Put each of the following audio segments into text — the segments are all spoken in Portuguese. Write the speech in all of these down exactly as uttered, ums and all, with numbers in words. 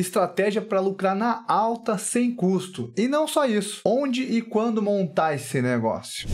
estratégia para lucrar na alta sem custo. E não só isso, onde e quando montar esse negócio.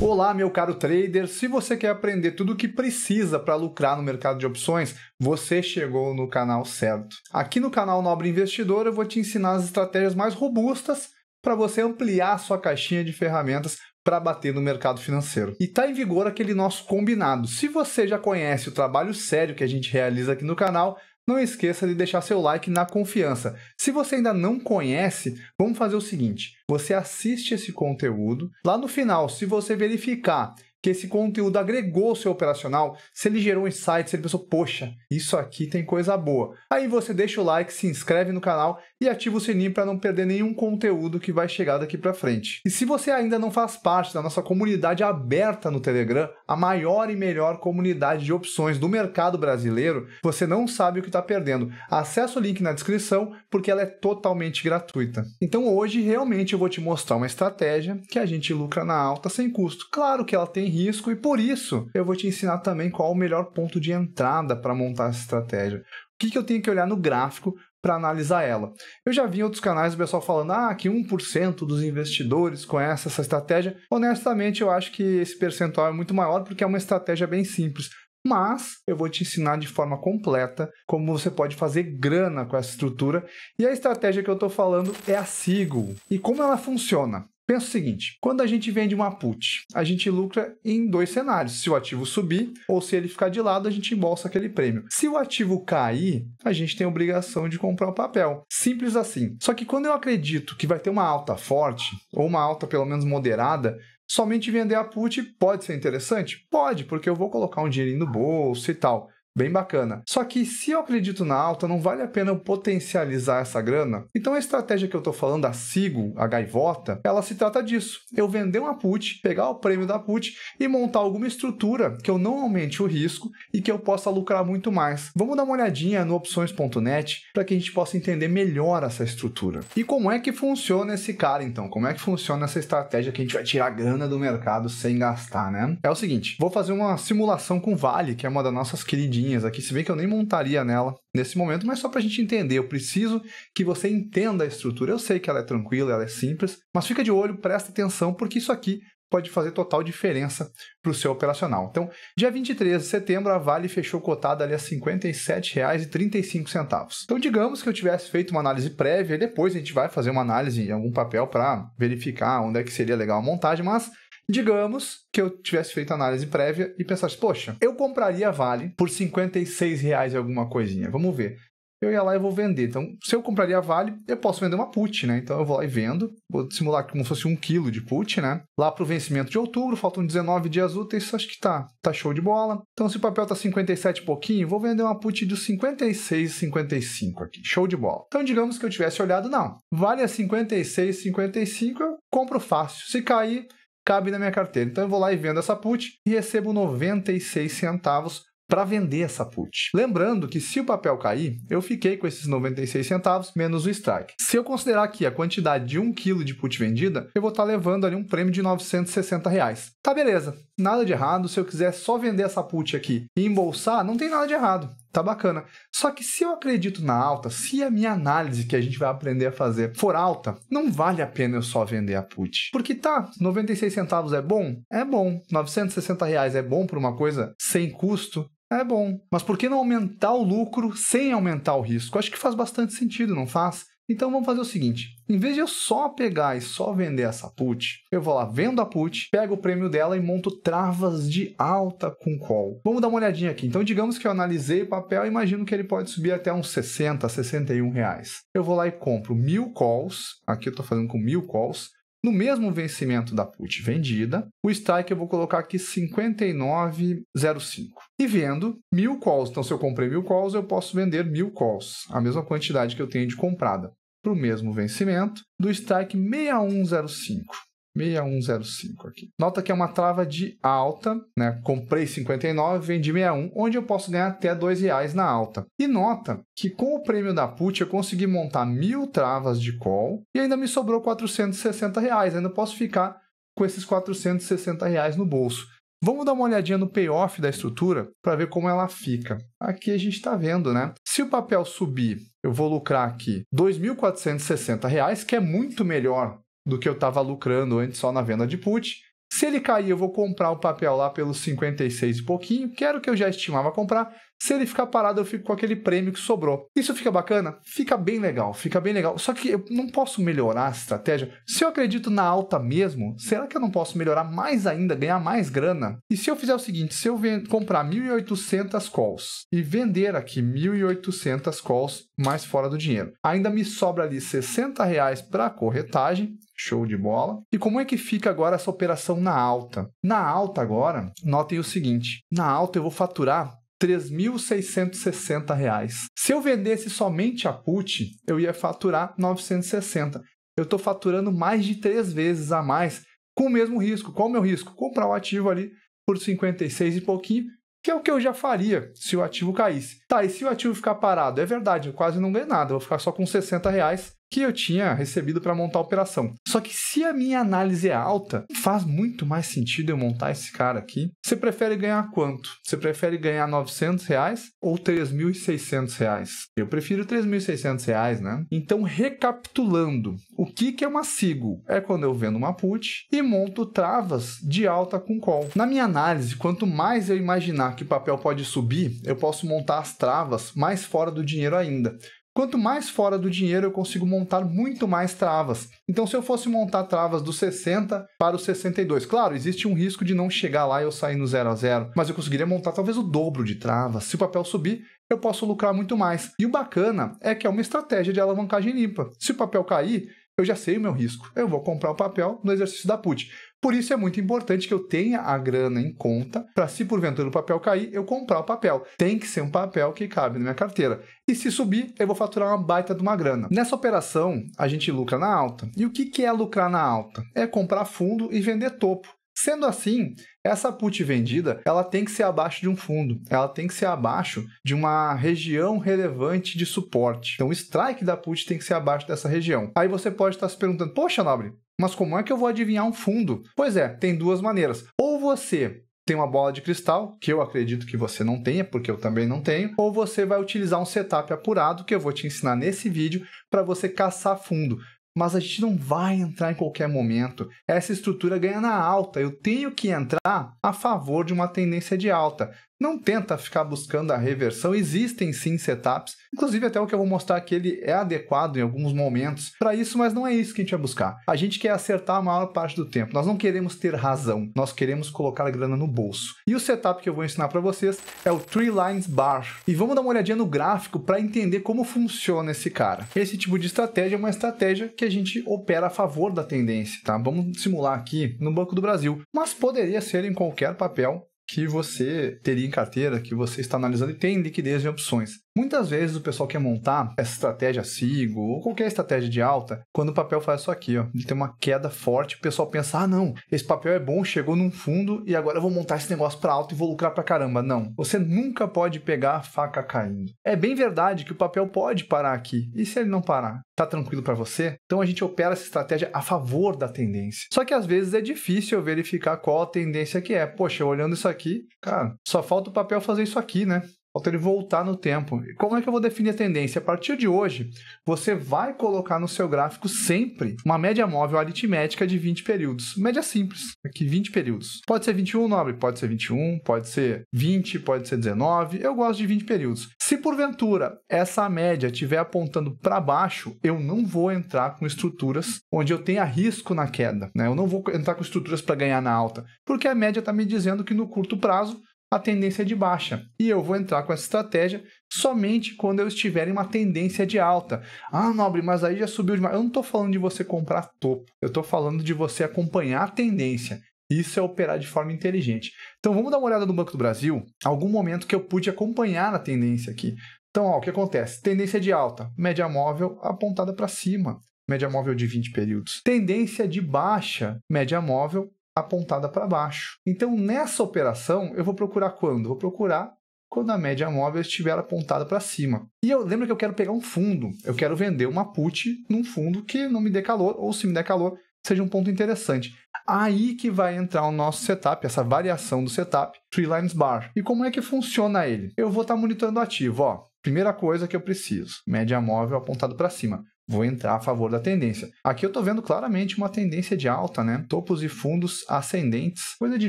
Olá, meu caro trader, se você quer aprender tudo o que precisa para lucrar no mercado de opções, você chegou no canal certo. Aqui no canal Nobre Investidor eu vou te ensinar as estratégias mais robustas para você ampliar a sua caixinha de ferramentas para bater no mercado financeiro. E está em vigor aquele nosso combinado. Se você já conhece o trabalho sério que a gente realiza aqui no canal, não esqueça de deixar seu like na confiança. Se você ainda não conhece, vamos fazer o seguinte, você assiste esse conteúdo, lá no final, se você verificar que esse conteúdo agregou o seu operacional, se ele gerou um insight, se ele pensou, poxa, isso aqui tem coisa boa. Aí você deixa o like, se inscreve no canal e ativa o sininho para não perder nenhum conteúdo que vai chegar daqui para frente. E se você ainda não faz parte da nossa comunidade aberta no Telegram, a maior e melhor comunidade de opções do mercado brasileiro, você não sabe o que está perdendo. Acesse o link na descrição porque ela é totalmente gratuita. Então hoje realmente eu vou te mostrar uma estratégia que a gente lucra na alta sem custo. Claro que ela tem risco e por isso eu vou te ensinar também qual o melhor ponto de entrada para montar essa estratégia. O que, que eu tenho que olhar no gráfico para analisar ela? Eu já vi em outros canais o pessoal falando ah, que um por cento dos investidores conhece essa estratégia. Honestamente, eu acho que esse percentual é muito maior porque é uma estratégia bem simples. Mas eu vou te ensinar de forma completa como você pode fazer grana com essa estrutura. E a estratégia que eu estou falando é a Sigo. E como ela funciona? Pensa o seguinte, quando a gente vende uma put, a gente lucra em dois cenários. Se o ativo subir ou se ele ficar de lado, a gente embolsa aquele prêmio. Se o ativo cair, a gente tem a obrigação de comprar o papel. Simples assim. Só que quando eu acredito que vai ter uma alta forte, ou uma alta pelo menos moderada, somente vender a put pode ser interessante? Pode, porque eu vou colocar um dinheirinho no bolso e tal. Bem bacana. Só que se eu acredito na alta, não vale a pena eu potencializar essa grana? Então a estratégia que eu estou falando, a Sigo, a gaivota, ela se trata disso. Eu vender uma put, pegar o prêmio da put e montar alguma estrutura que eu não aumente o risco e que eu possa lucrar muito mais. Vamos dar uma olhadinha no opções ponto net para que a gente possa entender melhor essa estrutura. E como é que funciona esse cara então? Como é que funciona essa estratégia que a gente vai tirar grana do mercado sem gastar, né? É o seguinte, vou fazer uma simulação com Vale, que é uma das nossas queridinhas aqui, se bem que eu nem montaria nela nesse momento, mas só para a gente entender, eu preciso que você entenda a estrutura. Eu sei que ela é tranquila, ela é simples, mas fica de olho, presta atenção, porque isso aqui pode fazer total diferença para o seu operacional. Então, dia vinte e três de setembro, a Vale fechou cotada ali a cinquenta e sete reais e trinta e cinco centavos. Então, digamos que eu tivesse feito uma análise prévia, e depois a gente vai fazer uma análise em algum papel para verificar onde é que seria legal a montagem, mas digamos que eu tivesse feito análise prévia e pensasse, poxa, eu compraria a Vale por cinquenta e seis reais e alguma coisinha, vamos ver. Eu ia lá e vou vender. Então, se eu compraria a Vale, eu posso vender uma put, né? Então, eu vou lá e vendo. Vou simular como se fosse um quilo de put, né? Lá para o vencimento de outubro, faltam dezenove dias úteis, acho que tá, tá show de bola. Então, se o papel tá cinquenta e sete e pouquinho, vou vender uma put de cinquenta e seis e cinquenta e cinco aqui. Show de bola. Então, digamos que eu tivesse olhado, não. Vale a cinquenta e seis e cinquenta e cinco, eu compro fácil. Se cair, cabe na minha carteira. Então eu vou lá e vendo essa put e recebo noventa e seis centavos para vender essa put. Lembrando que se o papel cair, eu fiquei com esses noventa e seis centavos menos o strike. Se eu considerar aqui a quantidade de um quilo de put vendida, eu vou estar tá levando ali um prêmio de novecentos e sessenta reais. Tá beleza, nada de errado. Se eu quiser só vender essa put aqui e embolsar, não tem nada de errado. Tá bacana. Só que se eu acredito na alta, se a minha análise que a gente vai aprender a fazer for alta, não vale a pena eu só vender a put. Porque tá, noventa e seis centavos é bom? É bom. novecentos e sessenta reais é bom por uma coisa sem custo? É bom. Mas por que não aumentar o lucro sem aumentar o risco? Acho que faz bastante sentido, não faz? Então vamos fazer o seguinte, em vez de eu só pegar e só vender essa put, eu vou lá, vendo a put, pego o prêmio dela e monto travas de alta com call. Vamos dar uma olhadinha aqui. Então digamos que eu analisei o papel e imagino que ele pode subir até uns sessenta, sessenta e um reais. Eu vou lá e compro mil calls, aqui eu estou fazendo com mil calls, no mesmo vencimento da put vendida, o strike eu vou colocar aqui cinquenta e nove reais e cinco centavos. E vendo mil calls, então se eu comprei mil calls, eu posso vender mil calls, a mesma quantidade que eu tenho de comprada, para o mesmo vencimento do strike seis mil cento e cinco. seis mil cento e cinco aqui. Nota que é uma trava de alta, né? Comprei cinquenta e nove, vendi sessenta e um, onde eu posso ganhar até dois reais na alta. E nota que com o prêmio da put eu consegui montar mil travas de call e ainda me sobrou quatrocentos e sessenta reais. Ainda posso ficar com esses quatrocentos e sessenta reais no bolso. Vamos dar uma olhadinha no payoff da estrutura para ver como ela fica. Aqui a gente está vendo, né? Se o papel subir, eu vou lucrar aqui dois mil quatrocentos e sessenta reais, que é muito melhor do que eu estava lucrando antes só na venda de put. Se ele cair, eu vou comprar o papel lá pelos cinquenta e seis e pouquinho, que era o que eu já estimava comprar. Se ele ficar parado, eu fico com aquele prêmio que sobrou. Isso fica bacana? Fica bem legal, fica bem legal. Só que eu não posso melhorar a estratégia. Se eu acredito na alta mesmo, será que eu não posso melhorar mais ainda, ganhar mais grana? E se eu fizer o seguinte, se eu comprar mil e oitocentas calls e vender aqui mil e oitocentas calls mais fora do dinheiro, ainda me sobra ali sessenta reais para corretagem. Show de bola. E como é que fica agora essa operação na alta? Na alta agora, notem o seguinte, na alta eu vou faturar três mil seiscentos e sessenta reais. Se eu vendesse somente a put, eu ia faturar novecentos e sessenta. Eu estou faturando mais de três vezes a mais com o mesmo risco. Qual é o meu risco? Comprar o ativo ali por cinquenta e seis e pouquinho, que é o que eu já faria se o ativo caísse. Tá, e se o ativo ficar parado? É verdade, eu quase não ganho nada, eu vou ficar só com sessenta reais que eu tinha recebido para montar a operação. Só que se a minha análise é alta, faz muito mais sentido eu montar esse cara aqui. Você prefere ganhar quanto? Você prefere ganhar novecentos reais ou três mil e seiscentos reais? Eu prefiro três mil e seiscentos reais, né? Então, recapitulando, o que que é uma Sigo? É quando eu vendo uma put e monto travas de alta com call. Na minha análise, quanto mais eu imaginar que o papel pode subir, eu posso montar as travas mais fora do dinheiro ainda. Quanto mais fora do dinheiro, eu consigo montar muito mais travas. Então, se eu fosse montar travas dos sessenta para os sessenta e dois, claro, existe um risco de não chegar lá e eu sair no zero a zero, mas eu conseguiria montar talvez o dobro de travas. Se o papel subir, eu posso lucrar muito mais. E o bacana é que é uma estratégia de alavancagem limpa. Se o papel cair, eu já sei o meu risco. Eu vou comprar o papel no exercício da put. Por isso é muito importante que eu tenha a grana em conta para, se porventura o papel cair, eu comprar o papel. Tem que ser um papel que cabe na minha carteira. E se subir, eu vou faturar uma baita de uma grana. Nessa operação, a gente lucra na alta. E o que é lucrar na alta? É comprar fundo e vender topo. Sendo assim, essa put vendida, ela tem que ser abaixo de um fundo, ela tem que ser abaixo de uma região relevante de suporte. Então o strike da put tem que ser abaixo dessa região. Aí você pode estar se perguntando, poxa, Nobre, mas como é que eu vou adivinhar um fundo? Pois é, tem duas maneiras. Ou você tem uma bola de cristal, que eu acredito que você não tenha, porque eu também não tenho, ou você vai utilizar um setup apurado, que eu vou te ensinar nesse vídeo, para você caçar fundo. Mas a gente não vai entrar em qualquer momento. Essa estrutura ganha na alta. Eu tenho que entrar a favor de uma tendência de alta. Não tenta ficar buscando a reversão. Existem sim setups. Inclusive até o que eu vou mostrar aqui, ele é adequado em alguns momentos para isso, mas não é isso que a gente vai buscar. A gente quer acertar a maior parte do tempo. Nós não queremos ter razão. Nós queremos colocar a grana no bolso. E o setup que eu vou ensinar para vocês é o Three Lines Bar. E vamos dar uma olhadinha no gráfico para entender como funciona esse cara. Esse tipo de estratégia é uma estratégia que a gente opera a favor da tendência, tá? Vamos simular aqui no Banco do Brasil. Mas poderia ser em qualquer papel que você teria em carteira, que você está analisando e tem liquidez em opções. Muitas vezes o pessoal quer montar essa estratégia Sigo ou qualquer estratégia de alta quando o papel faz isso aqui, ó, ele tem uma queda forte, o pessoal pensa, ah não, esse papel é bom, chegou num fundo e agora eu vou montar esse negócio para alta e vou lucrar para caramba. Não, você nunca pode pegar a faca caindo. É bem verdade que o papel pode parar aqui, e se ele não parar, tá tranquilo para você? Então a gente opera essa estratégia a favor da tendência. Só que às vezes é difícil eu verificar qual a tendência que é. Poxa, olhando isso aqui, cara, só falta o papel fazer isso aqui, né? Falta ele voltar no tempo. E como é que eu vou definir a tendência? A partir de hoje, você vai colocar no seu gráfico sempre uma média móvel aritmética de vinte períodos. Média simples, aqui vinte períodos. Pode ser vinte e um, Nobre, pode ser vinte e um, pode ser vinte, pode ser dezenove. Eu gosto de vinte períodos. Se porventura essa média estiver apontando para baixo, eu não vou entrar com estruturas onde eu tenha risco na queda, né? Eu não vou entrar com estruturas para ganhar na alta, porque a média está me dizendo que no curto prazo a tendência é de baixa. E eu vou entrar com essa estratégia somente quando eu estiver em uma tendência de alta. Ah, Nobre, mas aí já subiu demais. Eu não estou falando de você comprar topo. Eu estou falando de você acompanhar a tendência. Isso é operar de forma inteligente. Então, vamos dar uma olhada no Banco do Brasil. Algum momento que eu pude acompanhar a tendência aqui. Então, ó, o que acontece? Tendência de alta. Média móvel apontada para cima. Média móvel de vinte períodos. Tendência de baixa. Média móvel apontada para baixo. Então, nessa operação, eu vou procurar quando? Vou procurar quando a média móvel estiver apontada para cima. E eu lembro que eu quero pegar um fundo, eu quero vender uma put num fundo que não me dê calor, ou se me der calor, seja um ponto interessante. Aí que vai entrar o nosso setup, essa variação do setup, Three Lines Bar. E como é que funciona ele? Eu vou estar monitorando ativo, ó. Primeira coisa que eu preciso, média móvel apontado para cima. Vou entrar a favor da tendência. Aqui eu estou vendo claramente uma tendência de alta, né? Topos e fundos ascendentes. Coisa de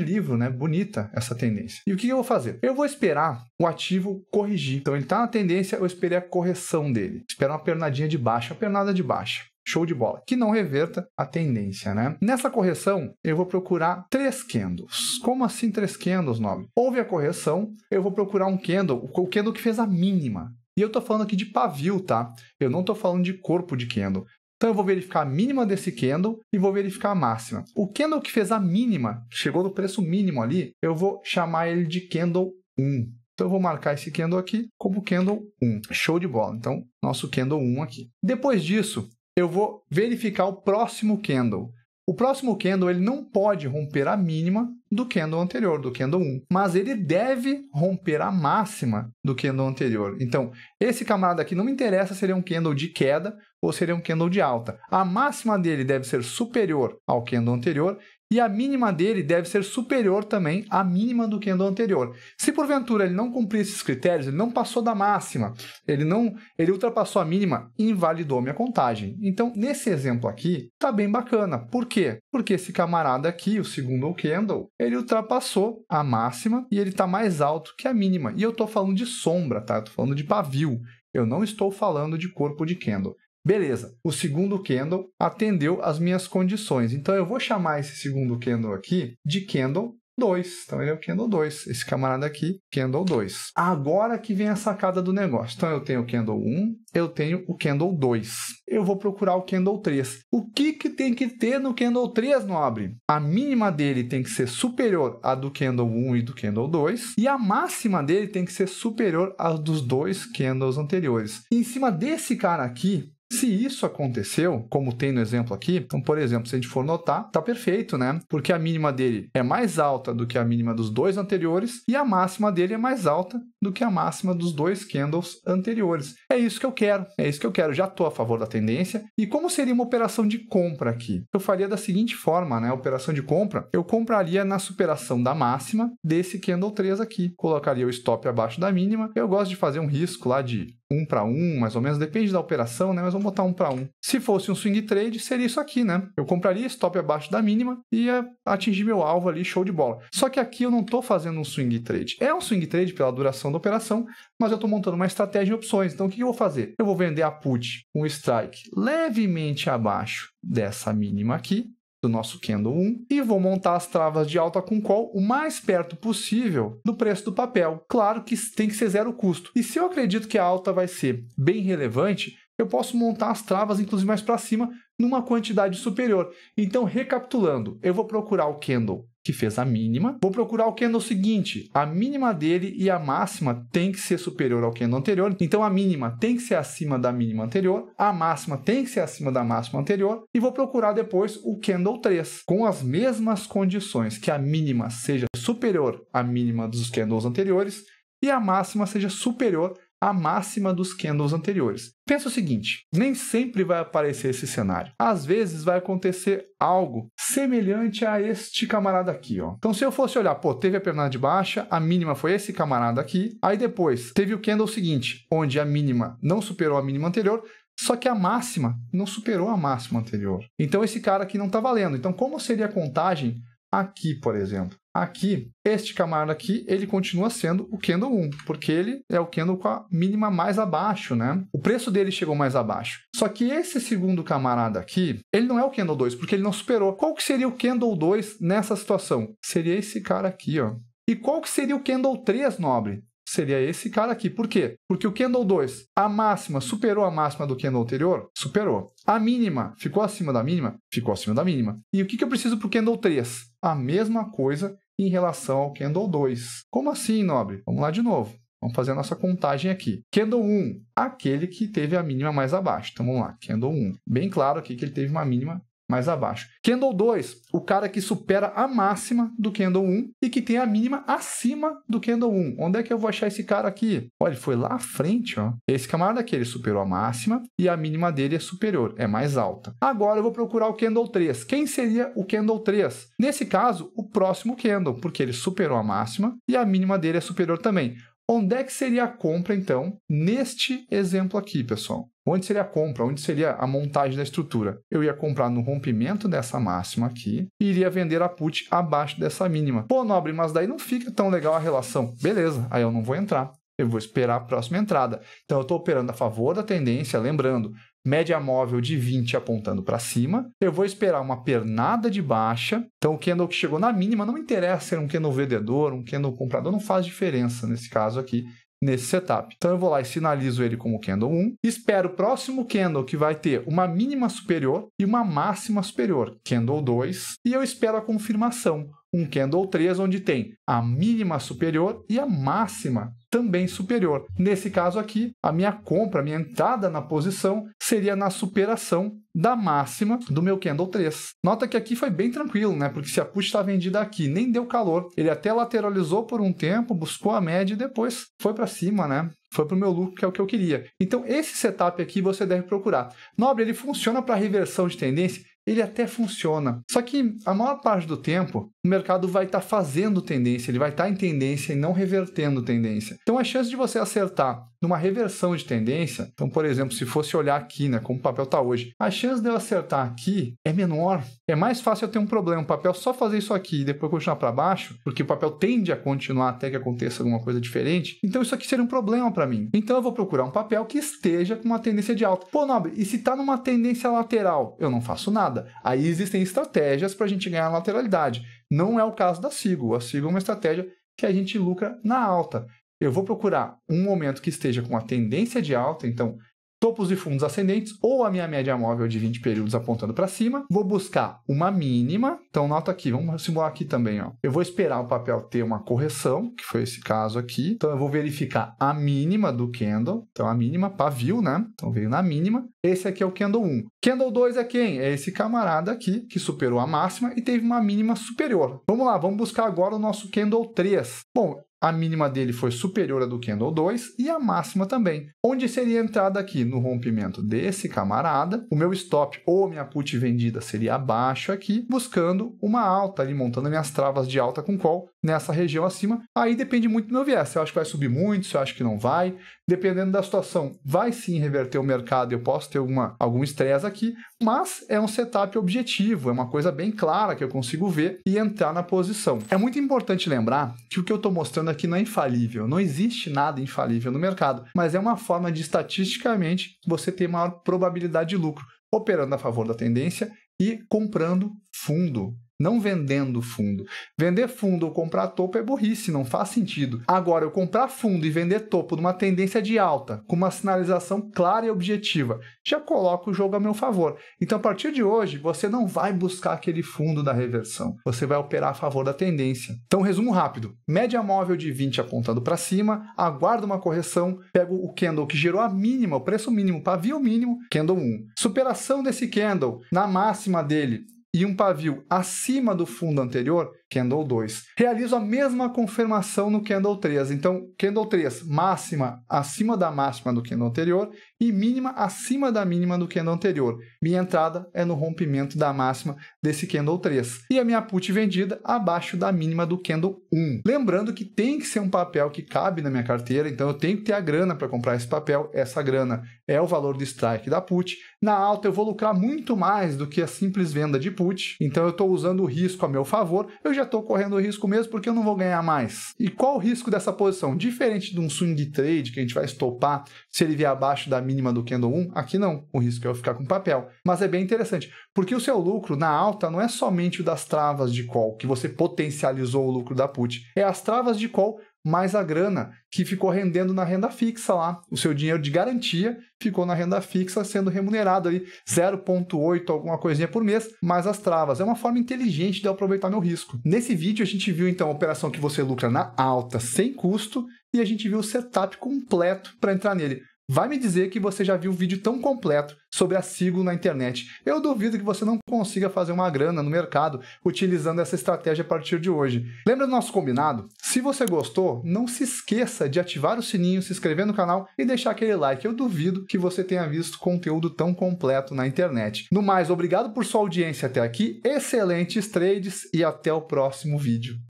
livro, né? Bonita essa tendência. E o que eu vou fazer? Eu vou esperar o ativo corrigir. Então ele está na tendência, eu esperei a correção dele. Esperar uma pernadinha de baixa, uma pernada de baixa. Show de bola. Que não reverta a tendência, né? Nessa correção, eu vou procurar três candles. Como assim três candles, Nobre? Houve a correção, eu vou procurar um candle, o candle que fez a mínima. E eu tô falando aqui de pavio, tá? Eu não tô falando de corpo de candle. Então eu vou verificar a mínima desse candle e vou verificar a máxima. O candle que fez a mínima, chegou no preço mínimo ali, eu vou chamar ele de candle um. Então eu vou marcar esse candle aqui como candle um. Show de bola. Então, nosso candle um aqui. Depois disso, eu vou verificar o próximo candle. O próximo candle ele não pode romper a mínima do candle anterior, do candle um, mas ele deve romper a máxima do candle anterior. Então, esse camarada aqui não me interessa se ele é um candle de queda ou se ele é um candle de alta. A máxima dele deve ser superior ao candle anterior e a mínima dele deve ser superior também à mínima do candle anterior. Se porventura ele não cumprir esses critérios, ele não passou da máxima, ele não, ele ultrapassou a mínima, invalidou minha contagem. Então, nesse exemplo aqui, tá bem bacana. Por quê? Porque esse camarada aqui, o segundo candle, ele ultrapassou a máxima e ele está mais alto que a mínima. E eu estou falando de sombra, tá? Eu estou falando de pavio. Eu não estou falando de corpo de candle. Beleza, o segundo candle atendeu as minhas condições. Então, eu vou chamar esse segundo candle aqui de candle dois. Então, ele é o candle dois. Esse camarada aqui, candle dois. Agora que vem a sacada do negócio. Então, eu tenho o candle um, eu tenho o candle dois. Eu vou procurar o candle três. O que, que tem que ter no candle três, Nobre? A mínima dele tem que ser superior à do candle um e do candle dois. E a máxima dele tem que ser superior à dos dois candles anteriores. E em cima desse cara aqui, se isso aconteceu, como tem no exemplo aqui, então, por exemplo, se a gente for notar, tá perfeito, né? Porque a mínima dele é mais alta do que a mínima dos dois anteriores e a máxima dele é mais alta do que a máxima dos dois candles anteriores. É isso que eu quero, é isso que eu quero. Já estou a favor da tendência. E como seria uma operação de compra aqui? Eu faria da seguinte forma, né? A operação de compra, eu compraria na superação da máxima desse candle três aqui. Colocaria o stop abaixo da mínima. Eu gosto de fazer um risco lá de um para um, mais ou menos, depende da operação, né? Mas vamos botar um para um. Se fosse um swing trade, seria isso aqui, né? Eu compraria stop abaixo da mínima e ia atingir meu alvo ali, show de bola. Só que aqui eu não estou fazendo um swing trade. É um swing trade pela duração da operação, mas eu estou montando uma estratégia de opções. Então, o que eu vou fazer? Eu vou vender a put, um strike levemente abaixo dessa mínima aqui, do nosso candle um, e vou montar as travas de alta com call o mais perto possível do preço do papel. Claro que tem que ser zero custo. E se eu acredito que a alta vai ser bem relevante, eu posso montar as travas, inclusive mais para cima, numa quantidade superior. Então, recapitulando, eu vou procurar o candle que fez a mínima, vou procurar o candle seguinte, a mínima dele e a máxima tem que ser superior ao candle anterior, então a mínima tem que ser acima da mínima anterior, a máxima tem que ser acima da máxima anterior, e vou procurar depois o candle três, com as mesmas condições, que a mínima seja superior à mínima dos candles anteriores e a máxima seja superior a máxima dos candles anteriores. Pensa o seguinte, nem sempre vai aparecer esse cenário. Às vezes vai acontecer algo semelhante a este camarada aqui, ó. Então, se eu fosse olhar, pô, teve a pernada de baixa, a mínima foi esse camarada aqui, aí depois teve o candle seguinte, onde a mínima não superou a mínima anterior, só que a máxima não superou a máxima anterior. Então, esse cara aqui não tá valendo. Então, como seria a contagem aqui, por exemplo? Aqui, este camarada aqui, ele continua sendo o candle um, porque ele é o candle com a mínima mais abaixo, né? O preço dele chegou mais abaixo. Só que esse segundo camarada aqui, ele não é o candle dois, porque ele não superou. Qual que seria o candle dois nessa situação? Seria esse cara aqui, ó. E qual que seria o candle três, Nobre? Seria esse cara aqui. Por quê? Porque o candle dois, a máxima superou a máxima do candle anterior? Superou. A mínima ficou acima da mínima? Ficou acima da mínima. E o que eu preciso para o candle três? A mesma coisa em relação ao candle dois. Como assim, Nobre? Vamos lá de novo. Vamos fazer a nossa contagem aqui. Candle um, aquele que teve a mínima mais abaixo. Então, vamos lá. Candle um. Bem claro aqui que ele teve uma mínima mais abaixo. Candle dois, o cara que supera a máxima do Candle um e que tem a mínima acima do Candle um. Onde é que eu vou achar esse cara aqui? Olha, ele foi lá à frente, ó. Esse camarada aqui, ele superou a máxima e a mínima dele é superior, é mais alta. Agora eu vou procurar o Candle três. Quem seria o Candle três? Nesse caso, o próximo Candle, porque ele superou a máxima e a mínima dele é superior também. Onde é que seria a compra, então, neste exemplo aqui, pessoal? Onde seria a compra? Onde seria a montagem da estrutura? Eu ia comprar no rompimento dessa máxima aqui e iria vender a put abaixo dessa mínima. Pô, Nobre, mas daí não fica tão legal a relação. Beleza, aí eu não vou entrar. Eu vou esperar a próxima entrada. Então, eu estou operando a favor da tendência, lembrando, média móvel de vinte apontando para cima. Eu vou esperar uma pernada de baixa. Então, o candle que chegou na mínima, não interessa ser um candle vendedor, um candle comprador, não faz diferença nesse caso aqui, nesse setup. Então, eu vou lá e sinalizo ele como Candle um. Espero o próximo Candle, que vai ter uma mínima superior e uma máxima superior, Candle dois. E eu espero a confirmação, um Candle três, onde tem a mínima superior e a máxima também superior. Nesse caso aqui, a minha compra, a minha entrada na posição seria na superação da máxima do meu Candle três. Nota que aqui foi bem tranquilo, né? Porque se a put está vendida aqui, nem deu calor. Ele até lateralizou por um tempo, buscou a média e depois foi para cima, né? Foi para o meu lucro, que é o que eu queria. Então, esse setup aqui você deve procurar. Nobre, ele funciona para reversão de tendência? Ele até funciona. Só que, a maior parte do tempo, o mercado vai estar tá fazendo tendência, ele vai estar tá em tendência e não revertendo tendência. Então, a chance de você acertar numa reversão de tendência, então, por exemplo, se fosse olhar aqui, né, como o papel está hoje, a chance de eu acertar aqui é menor. É mais fácil eu ter um problema, o papel só fazer isso aqui e depois continuar para baixo, porque o papel tende a continuar até que aconteça alguma coisa diferente. Então, isso aqui seria um problema para mim. Então, eu vou procurar um papel que esteja com uma tendência de alta. Pô, Nobre, e se está numa tendência lateral? Eu não faço nada. Aí existem estratégias para a gente ganhar lateralidade. Não é o caso da Sigo. A Sigo é uma estratégia que a gente lucra na alta. Eu vou procurar um momento que esteja com a tendência de alta, então topos e fundos ascendentes ou a minha média móvel de vinte períodos apontando para cima. Vou buscar uma mínima. Então, nota aqui, vamos simular aqui também, ó. Eu vou esperar o papel ter uma correção, que foi esse caso aqui. Então, eu vou verificar a mínima do candle. Então, a mínima pavio, né? Então, veio na mínima. Esse aqui é o Candle um. Candle dois é quem? É esse camarada aqui, que superou a máxima e teve uma mínima superior. Vamos lá, vamos buscar agora o nosso Candle três. Bom, a mínima dele foi superior à do Candle dois e a máxima também. Onde seria a entrada aqui? No rompimento desse camarada. O meu stop ou minha put vendida seria abaixo aqui, buscando uma alta ali, montando minhas travas de alta com call nessa região acima. Aí depende muito do meu viés. Se eu acho que vai subir muito, se eu acho que não vai. Dependendo da situação, vai sim reverter o mercado. Eu posso ter alguma, algum estresse aqui, mas é um setup objetivo. É uma coisa bem clara que eu consigo ver e entrar na posição. É muito importante lembrar que o que eu estou mostrando aqui não é infalível, não existe nada infalível no mercado, mas é uma forma de estatisticamente você ter maior probabilidade de lucro, operando a favor da tendência e comprando fundo, não vendendo fundo. Vender fundo ou comprar topo é burrice, não faz sentido. Agora, eu comprar fundo e vender topo numa tendência de alta, com uma sinalização clara e objetiva, já coloco o jogo a meu favor. Então, a partir de hoje, você não vai buscar aquele fundo da reversão, você vai operar a favor da tendência. Então, resumo rápido. Média móvel de vinte apontando para cima, aguardo uma correção, pego o candle que gerou a mínima, o preço mínimo, pavio mínimo, Candle um. Superação desse candle na máxima dele, e um pavio acima do fundo anterior, Candle dois. Realizo a mesma confirmação no Candle três. Então, Candle três, máxima acima da máxima do candle anterior e mínima acima da mínima do candle anterior. Minha entrada é no rompimento da máxima desse Candle três. E a minha put vendida abaixo da mínima do Candle um. Lembrando que tem que ser um papel que cabe na minha carteira, então eu tenho que ter a grana para comprar esse papel. Essa grana é o valor do strike da put. Na alta eu vou lucrar muito mais do que a simples venda de put. Então, eu estou usando o risco a meu favor, eu já estou correndo o risco mesmo porque eu não vou ganhar mais. E qual o risco dessa posição? Diferente de um swing trade que a gente vai estopar se ele vier abaixo da mínima do Candle um, aqui não, o risco é eu ficar com papel. Mas é bem interessante, porque o seu lucro na alta não é somente o das travas de call, que você potencializou o lucro da put, é as travas de call mais a grana que ficou rendendo na renda fixa lá. O seu dinheiro de garantia ficou na renda fixa sendo remunerado ali, zero vírgula oito, alguma coisinha por mês, mais as travas. É uma forma inteligente de eu aproveitar meu risco. Nesse vídeo a gente viu então a operação que você lucra na alta sem custo e a gente viu o setup completo para entrar nele. Vai me dizer que você já viu um vídeo tão completo sobre a Sigo na internet. Eu duvido que você não consiga fazer uma grana no mercado utilizando essa estratégia a partir de hoje. Lembra do nosso combinado? Se você gostou, não se esqueça de ativar o sininho, se inscrever no canal e deixar aquele like. Eu duvido que você tenha visto conteúdo tão completo na internet. No mais, obrigado por sua audiência até aqui, excelentes trades e até o próximo vídeo.